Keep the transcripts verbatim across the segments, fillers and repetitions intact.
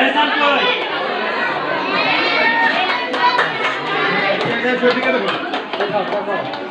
That's not good. That's good. Together. That's good.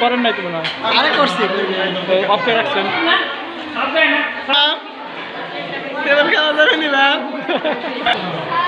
করেন নাই তুমি না আরে করছি অফ করে রাখছেন সব জানেন সব তেল খাওয়া যাবে না।